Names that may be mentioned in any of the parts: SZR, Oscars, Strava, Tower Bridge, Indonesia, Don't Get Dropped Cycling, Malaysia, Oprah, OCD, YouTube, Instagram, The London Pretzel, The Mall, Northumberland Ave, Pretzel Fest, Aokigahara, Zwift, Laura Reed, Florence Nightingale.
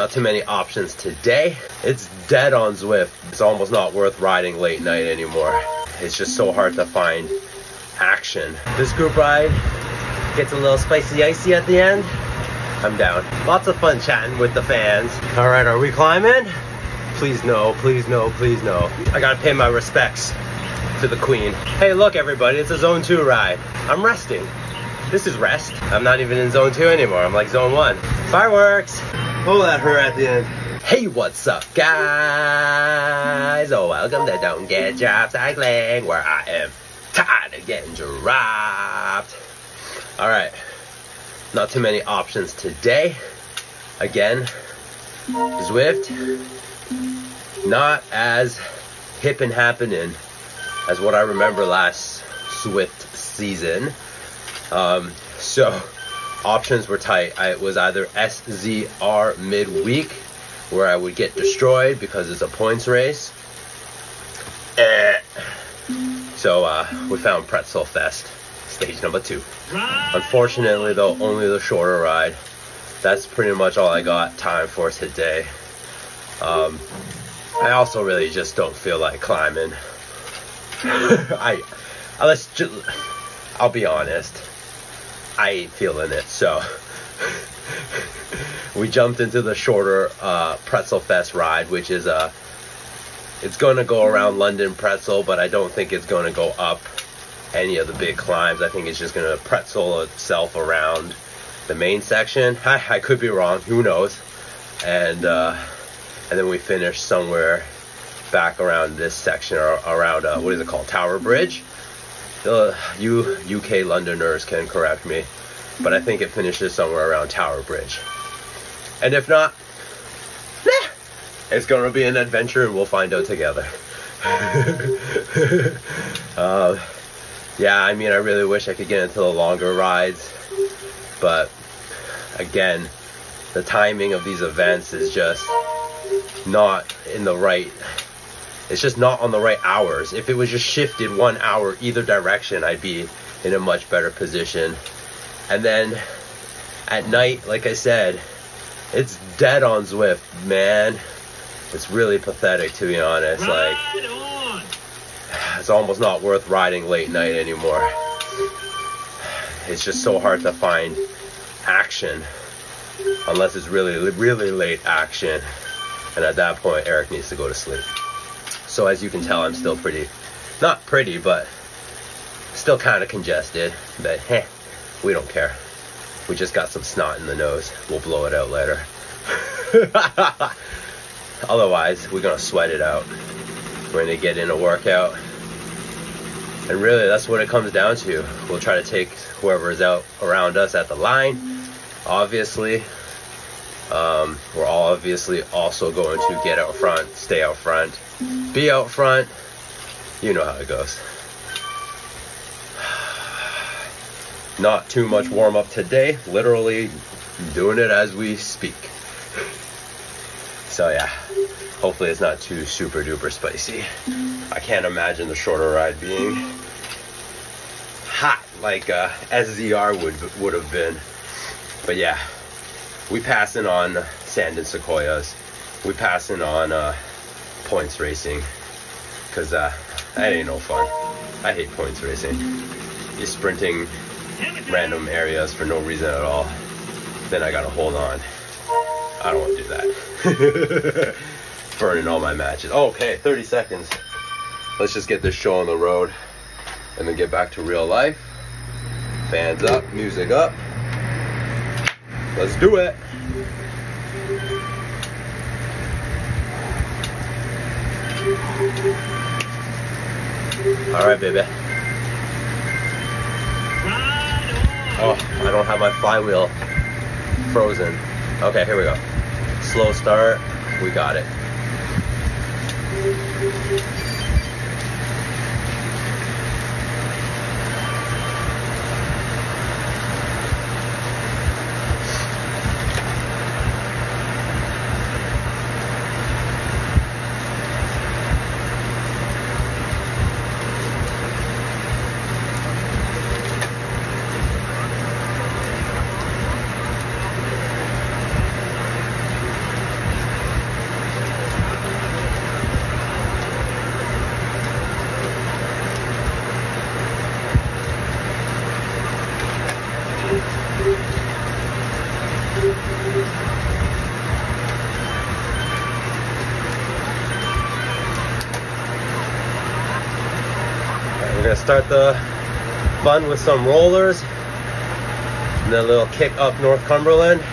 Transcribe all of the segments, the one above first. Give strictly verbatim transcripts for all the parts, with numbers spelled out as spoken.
Not too many options today. It's dead on Zwift. It's almost not worth riding late night anymore. It's just so hard to find action. This group ride gets a little spicy icy at the end. I'm down. Lots of fun chatting with the fans. All right, are we climbing? Please no, please no, please no. I gotta pay my respects to the queen. Hey, look everybody, it's a zone two ride. I'm resting. This is rest. I'm not even in zone two anymore. I'm like zone one. Fireworks. Pull at her at the end. Hey, what's up, guys? Oh, welcome to Don't Get Dropped Cycling, where I am tired of getting dropped. All right, not too many options today. Again, Zwift, not as hip and happening as what I remember last Zwift season. Um, so options were tight. I, it was either S Z R midweek, where I would get destroyed because it's a points race. Eh. So uh, we found Pretzel Fest, stage number two. Unfortunately though, only the shorter ride. That's pretty much all I got time for today. Um, I also really just don't feel like climbing. I, I let's just, I'll be honest. I ain't feeling it, so we jumped into the shorter uh, Pretzel Fest ride, which is a, it's gonna go around London Pretzel, but I don't think it's gonna go up any of the big climbs. I think it's just gonna pretzel itself around the main section. I, I could be wrong, who knows? And uh, and then we finished somewhere back around this section, or around uh, what is it called, Tower Bridge? Uh, you U K Londoners can correct me, but I think it finishes somewhere around Tower Bridge. And if not, eh, it's going to be an adventure and we'll find out together. uh, yeah, I mean, I really wish I could get into the longer rides, but again, the timing of these events is just not in the right... It's just not on the right hours. If it was just shifted one hour either direction, I'd be in a much better position. And then at night, like I said, it's dead on Zwift, man. It's really pathetic, to be honest. Like, it's almost not worth riding late night anymore. It's just so hard to find action, unless it's really, really late action. And at that point, Eric needs to go to sleep. So as you can tell, I'm still pretty, not pretty, but still kind of congested, but heh, we don't care. We just got some snot in the nose. We'll blow it out later. Otherwise, we're gonna sweat it out. We're gonna get in a workout. And really, that's what it comes down to. We'll try to take whoever is out around us at the line, obviously. Um, we're obviously also going to get out front, stay out front, be out front. You know how it goes. Not too much warm up today, literally doing it as we speak. So yeah, hopefully it's not too super duper spicy. I can't imagine the shorter ride being hot like uh, S Z R would, would have been, but yeah. We passing on sand and sequoias. We passing on uh, points racing, cause uh, that ain't no fun. I hate points racing. You're sprinting random areas for no reason at all. Then I gotta hold on. I don't wanna do that. Burning all my matches. Okay, thirty seconds. Let's just get this show on the road and then get back to real life. Fans up, music up. Let's do it. All right, baby. Oh, I don't have my flywheel frozen. Okay, here we go. Slow start. We got it. Right, we're gonna start the fun with some rollers and then a little kick up Northumberland.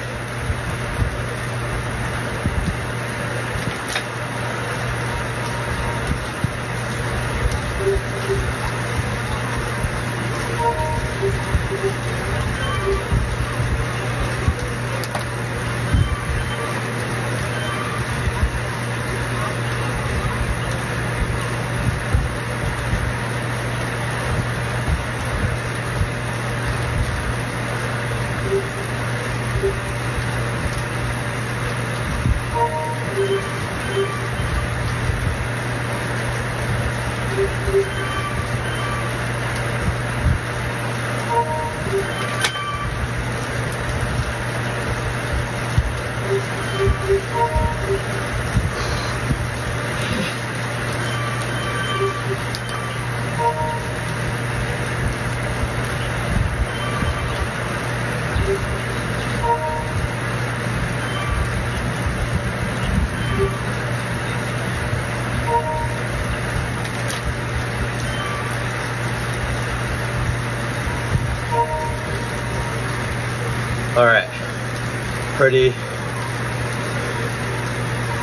Alright, pretty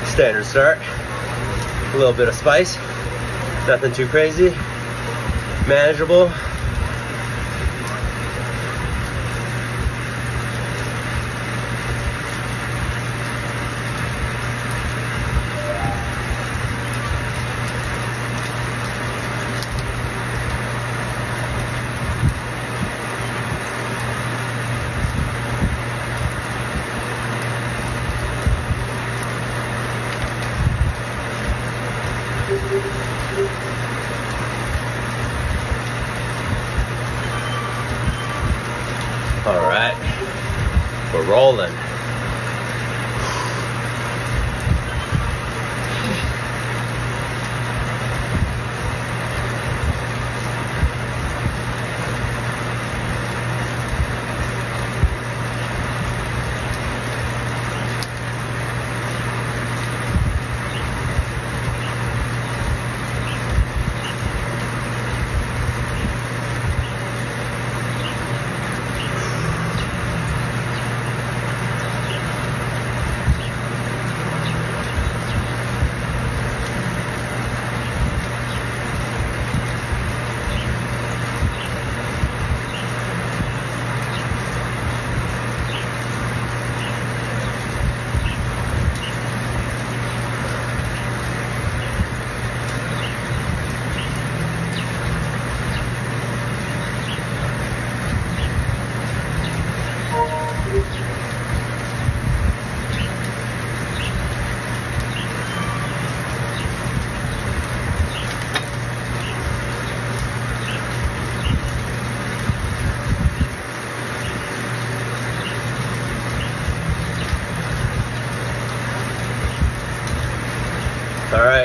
standard start, a little bit of spice, nothing too crazy, manageable.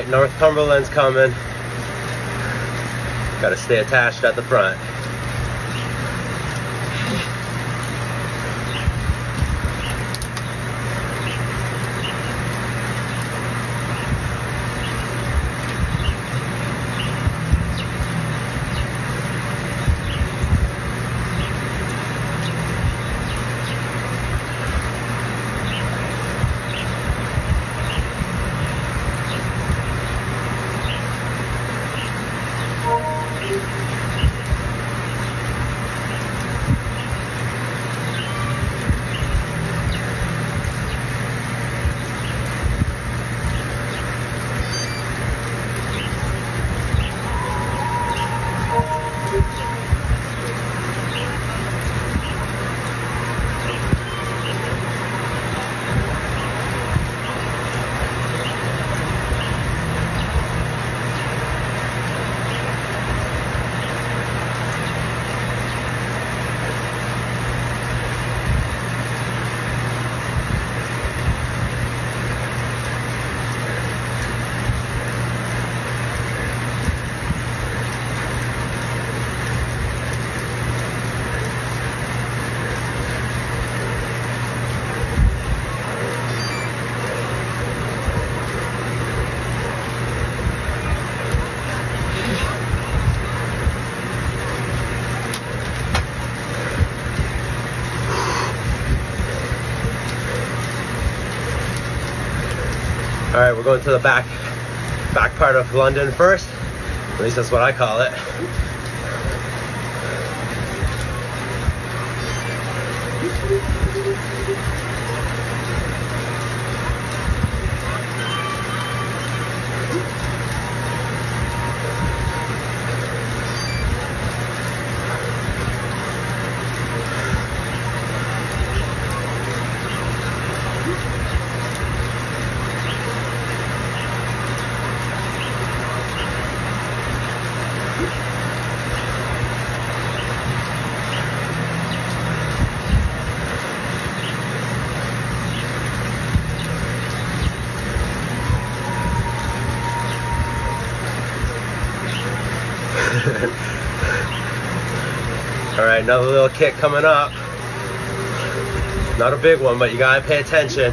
Northumberland's coming. Gotta stay attached at the front. All right, we're going to the back, back part of London first. At least that's what I call it. Alright, another little kick coming up. Not a big one, but you gotta pay attention.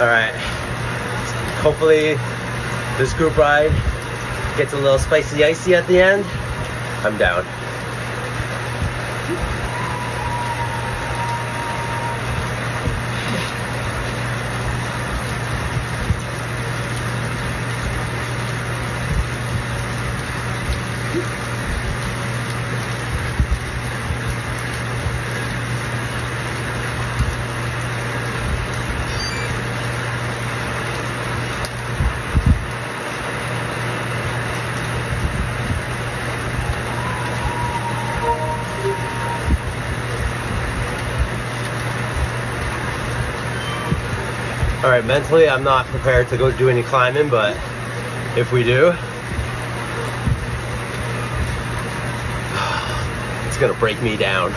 Alright, hopefully this group ride gets a little spicy icy at the end. I'm down. Alright, mentally I'm not prepared to go do any climbing, but if we do, it's gonna break me down.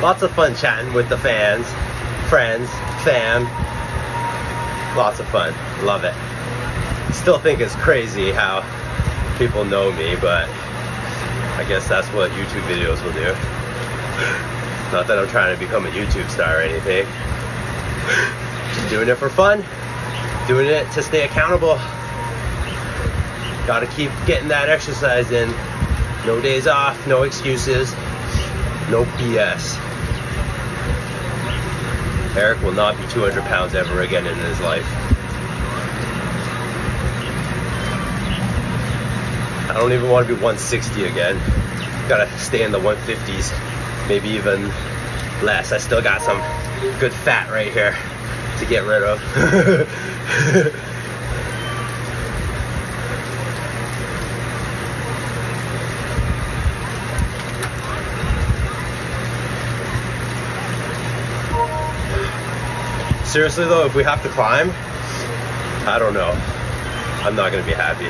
Lots of fun chatting with the fans, friends, fam. Lots of fun. Love it. Still think it's crazy how people know me, but I guess that's what YouTube videos will do. Not that I'm trying to become a YouTube star or anything. Just doing it for fun. Doing it to stay accountable. Gotta keep getting that exercise in. No days off, no excuses, no B S. Eric will not be two hundred pounds ever again in his life. I don't even want to be one sixty again. Gotta stay in the one fifties, maybe even less. I still got some good fat right here to get rid of. Seriously though, if we have to climb, I don't know. I'm not gonna be happy.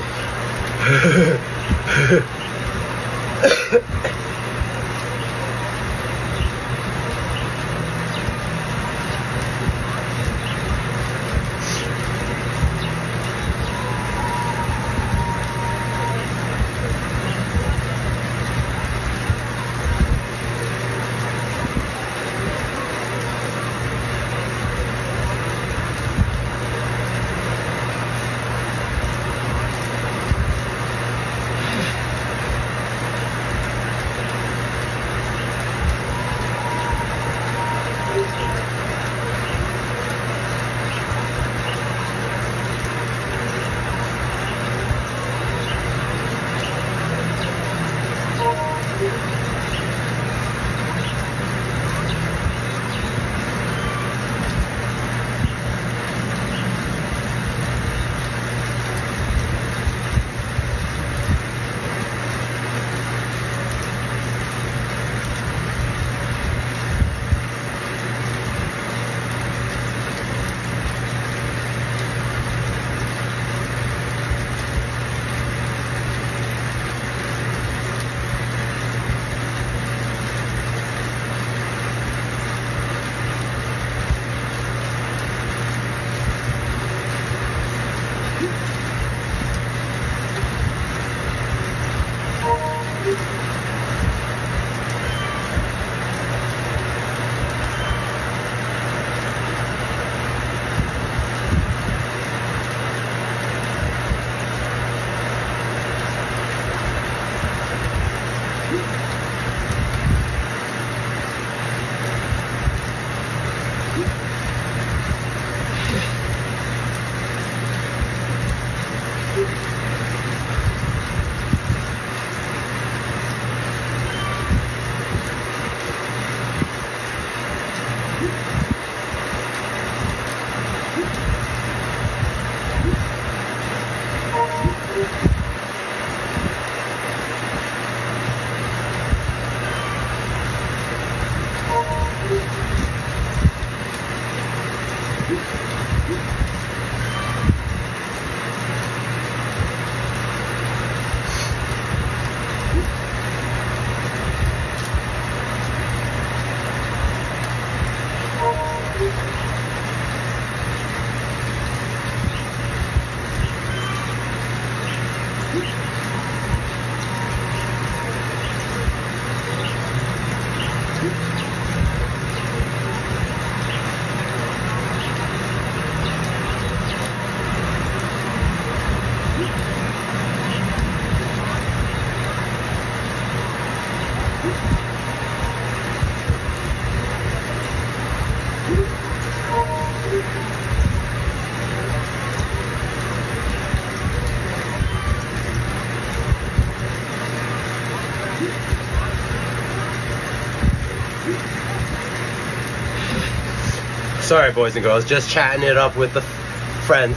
Sorry, boys and girls, just chatting it up with the friends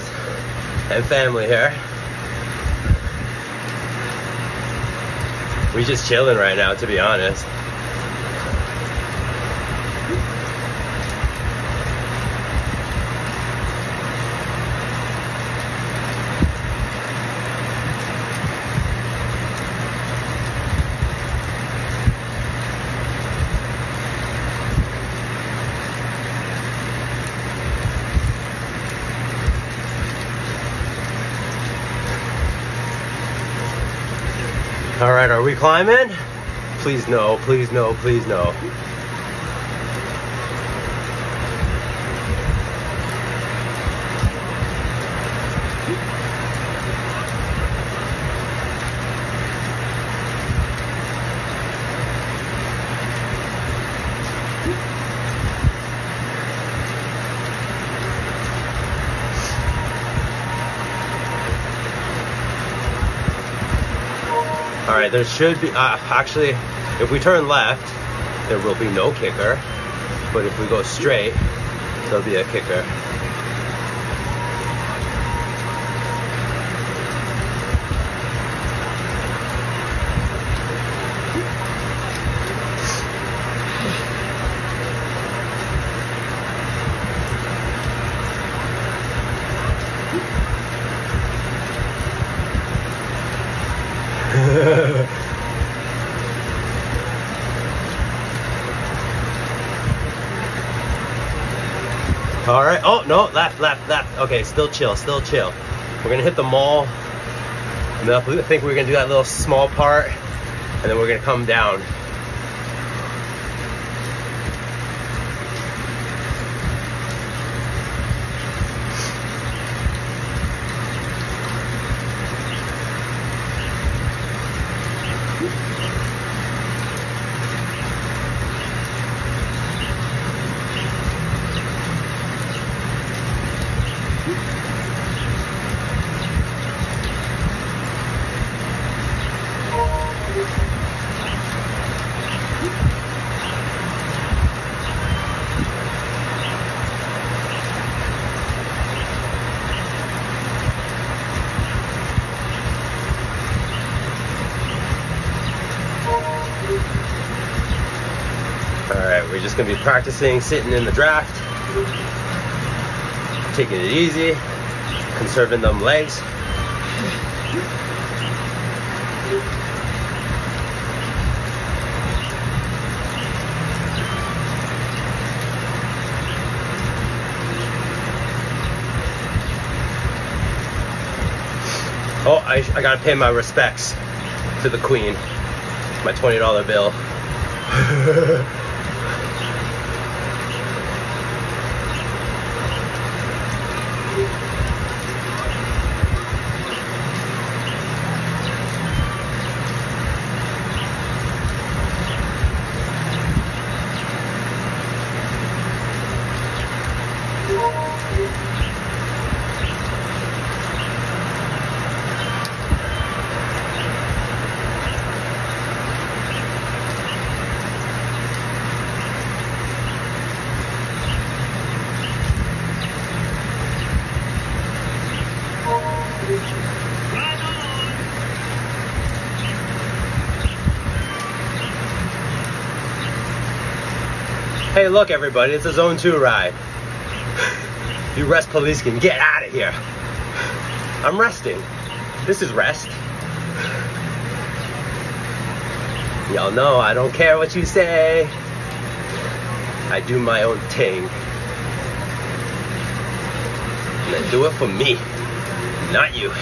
and family here. We just chilling right now, to be honest. All right, are we climbing? Please no, please no, please no. All right, there should be, uh, actually, if we turn left, there will be no kicker, but if we go straight, there'll be a kicker. All right, oh no, left, left, left. Okay, still chill, still chill. We're gonna hit the mall. And I think we're gonna do that little small part and then we're gonna come down. We're just gonna be practicing sitting in the draft, taking it easy, conserving them legs. Oh, I, I gotta pay my respects to the Queen, my twenty dollar bill. Hey, look everybody, it's a zone two ride. You rest police can get out of here. I'm resting. This is rest. Y'all know I don't care what you say. I do my own thing. And I do it for me, not you.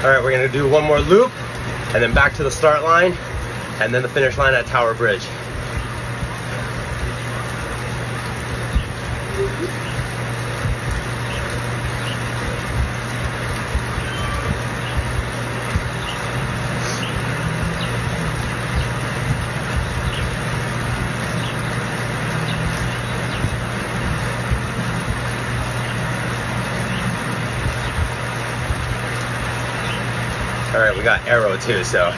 Alright, we're going to do one more loop and then back to the start line and then the finish line at Tower Bridge. Alright, we got arrow too, so.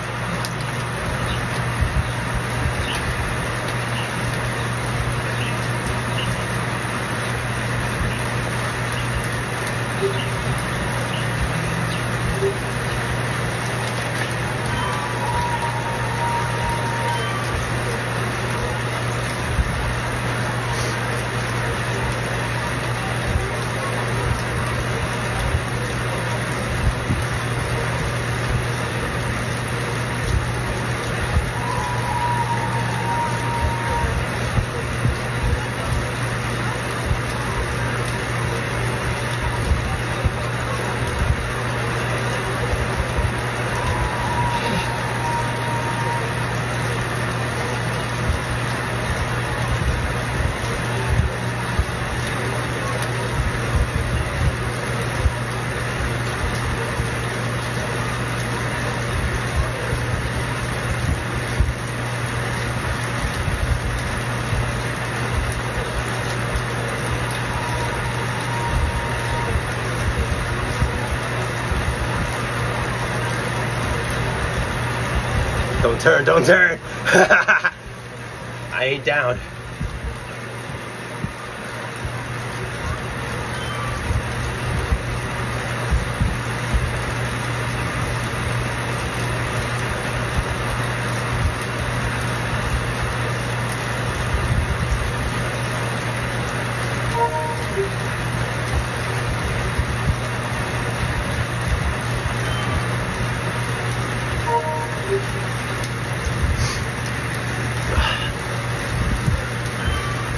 Don't turn, don't turn. I ain't down.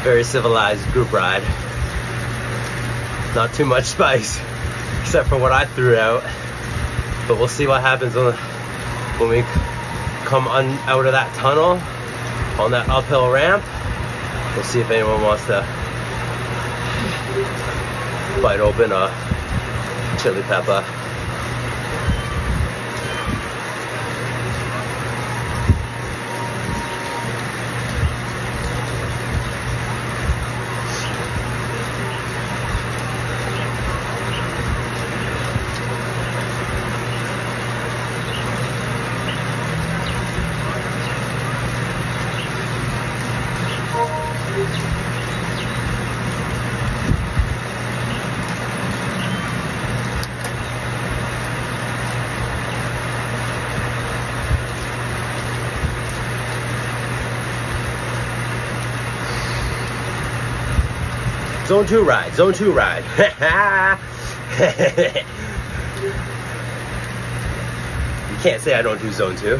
Very civilized group ride. Not too much spice, except for what I threw out. But we'll see what happens when, when we come on, out of that tunnel, on that uphill ramp. We'll see if anyone wants to bite open a chili pepper. Zone two ride, zone two ride. You can't say I don't do zone two.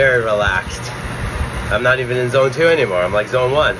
very relaxed. I'm not even in zone two anymore. I'm like zone one.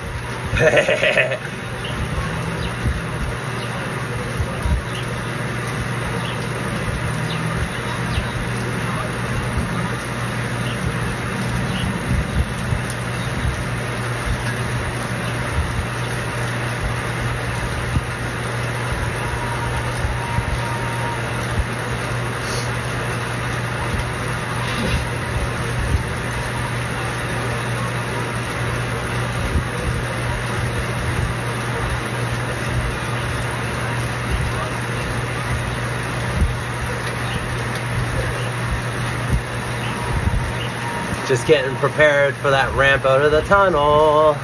Just getting prepared for that ramp out of the tunnel.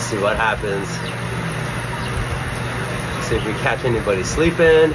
See what happens. See if we catch anybody sleeping.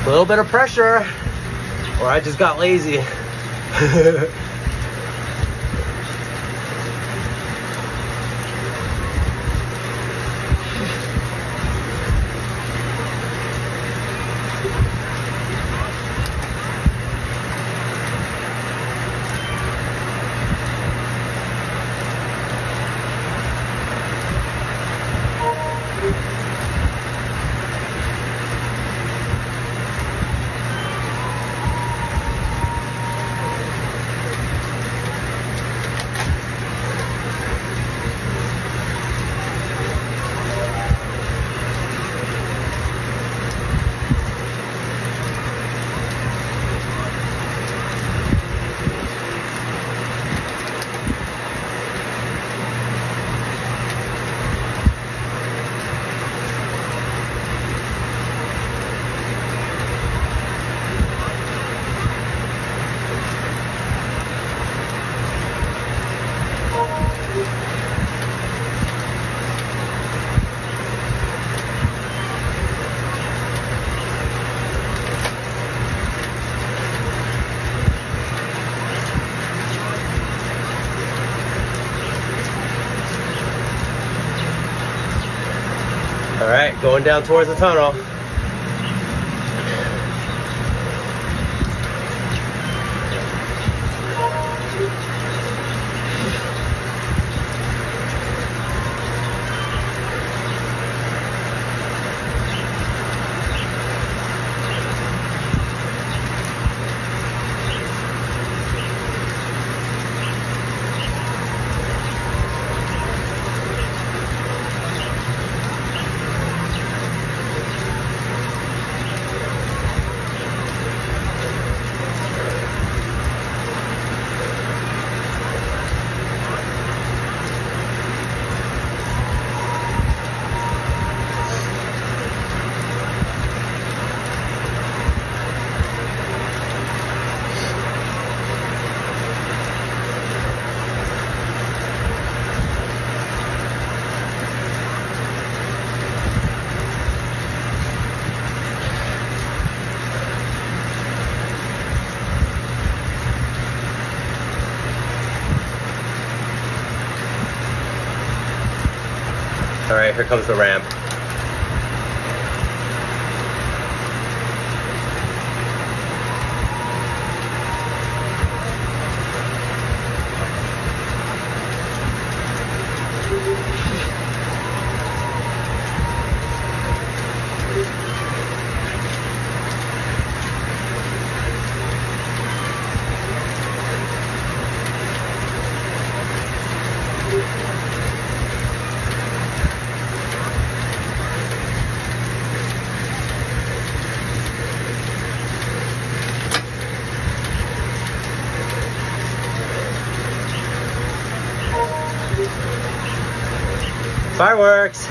A little bit of pressure, or I just got lazy. Alright, going down towards the tunnel. All right, here comes the ramp. Fireworks!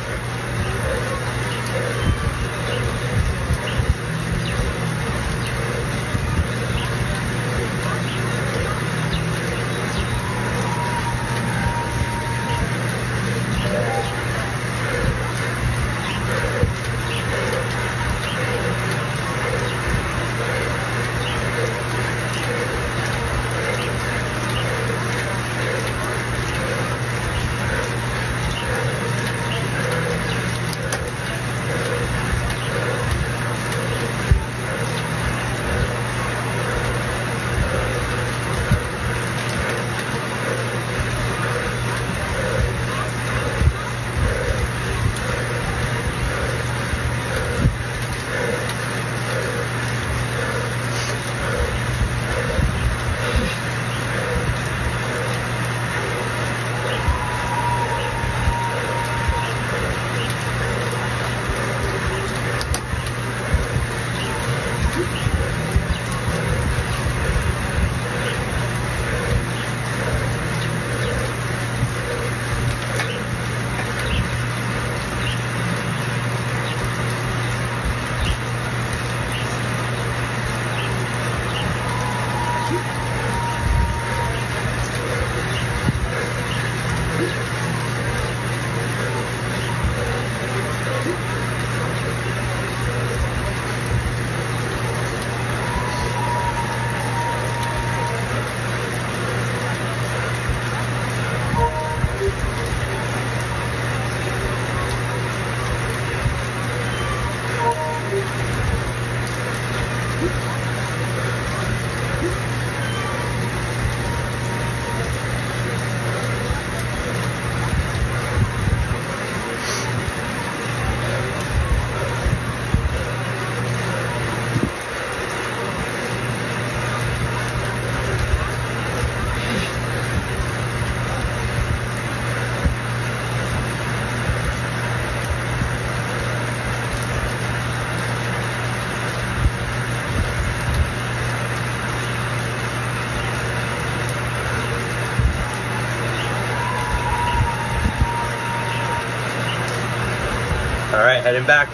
Alright, heading back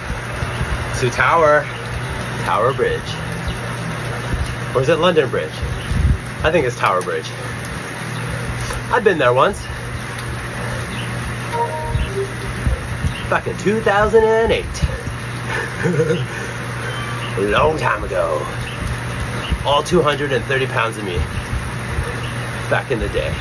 to Tower, Tower Bridge. Or is it London Bridge? I think it's Tower Bridge. I've been there once. Back in two thousand eight. A long time ago. All two hundred thirty pounds of me. Back in the day.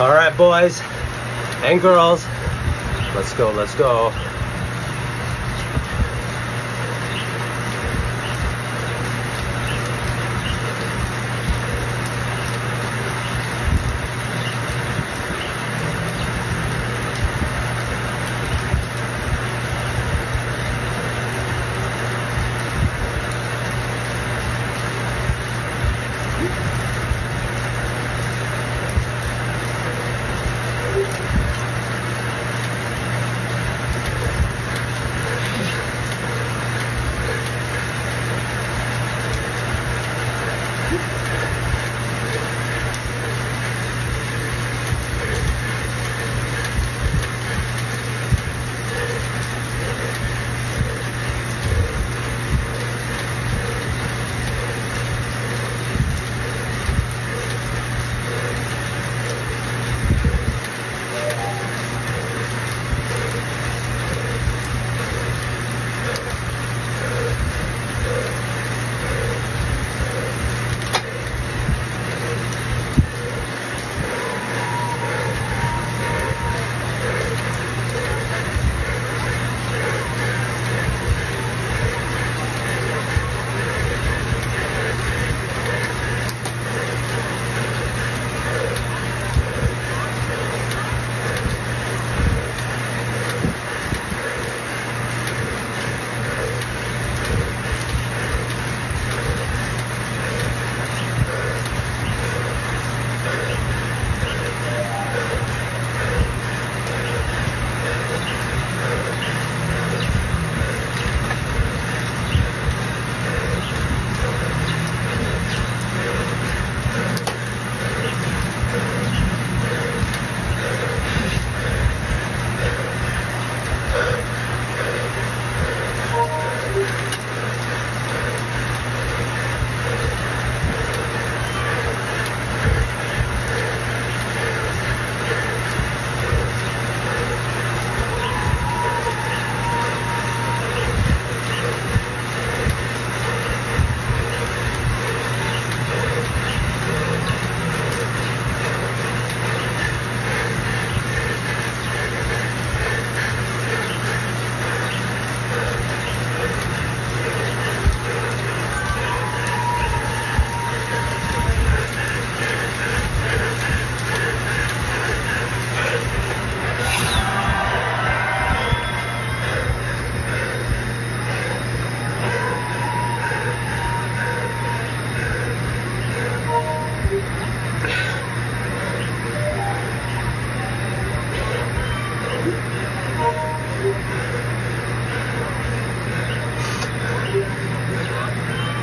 Alright boys and girls, let's go, let's go.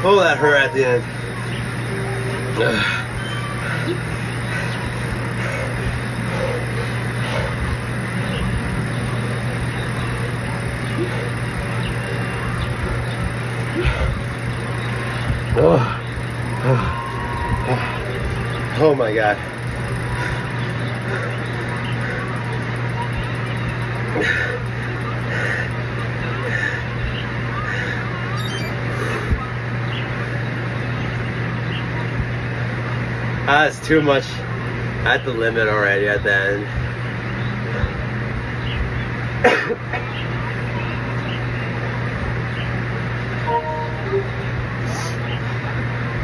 pull at her at the end. Ugh. Oh, oh, oh, oh my God. Ah, it's too much at the limit already at the end.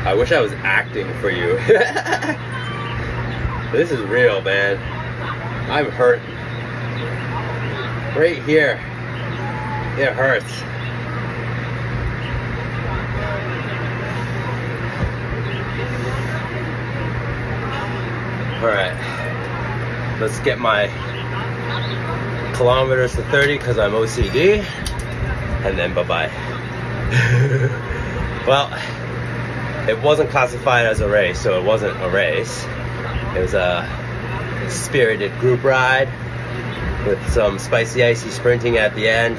I wish I was acting for you. This is real, man. I'm hurt. Right here. It hurts. Alright. Let's get my kilometers to thirty because I'm O C D. And then bye-bye. Well, it wasn't classified as a race, so it wasn't a race. It was a spirited group ride with some spicy icy sprinting at the end.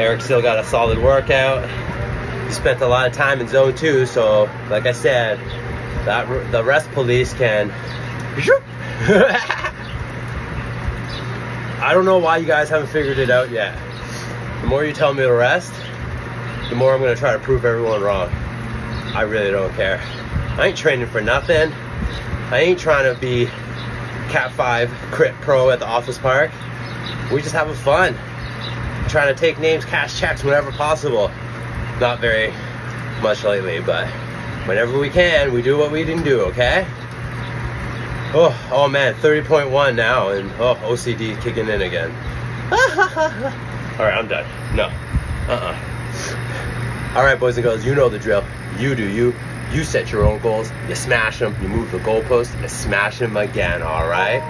Eric still got a solid workout. He spent a lot of time in zone two, so like I said, that the rest police can. I don't know why you guys haven't figured it out yet. The more you tell me to rest, the more I'm gonna try to prove everyone wrong. I really don't care. I ain't training for nothing. I ain't trying to be Cat five Crit Pro at the office park. We just having fun. I'm trying to take names, cash checks whenever possible. Not very much lately, but whenever we can, we do what we didn't do, okay? Oh, oh man, thirty point one now, and oh, O C D kicking in again. Alright, I'm done. No. Uh-uh. Alright boys and girls, you know the drill. You do you. You set your own goals, you smash them, you move the goalposts, you smash them again, alright?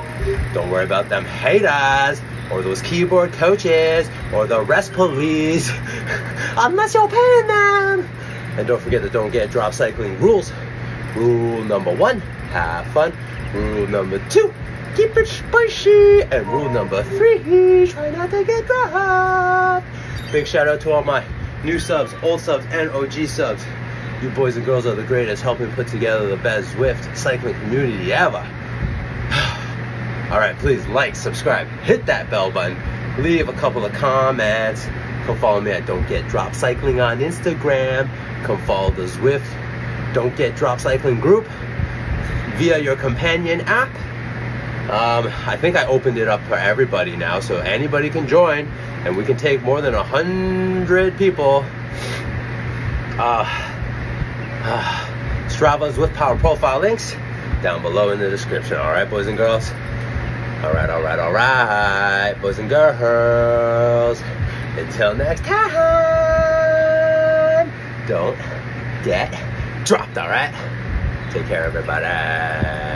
Don't worry about them haters, or those keyboard coaches, or the rest police, unless you're paying them! And don't forget the Don't Get Dropped Cycling rules. Rule number one, have fun. Rule number two, keep it spicy. And rule number three, try not to get dropped. Big shout out to all my new subs, old subs, and O G subs. You boys and girls are the greatest, helping put together the best Zwift cycling community ever. Alright, please like, subscribe, hit that bell button, leave a couple of comments. Come follow me at Don't Get Dropped Cycling on Instagram. Come follow the Zwift Don't Get Dropped Cycling group via your companion app. Um, I think I opened it up for everybody now, so anybody can join. And we can take more than a hundred people. Uh, uh, Strava's with power profile links down below in the description. All right, boys and girls. All right, all right, all right, boys and girls. Until next time, don't get dropped. All right, take care, everybody.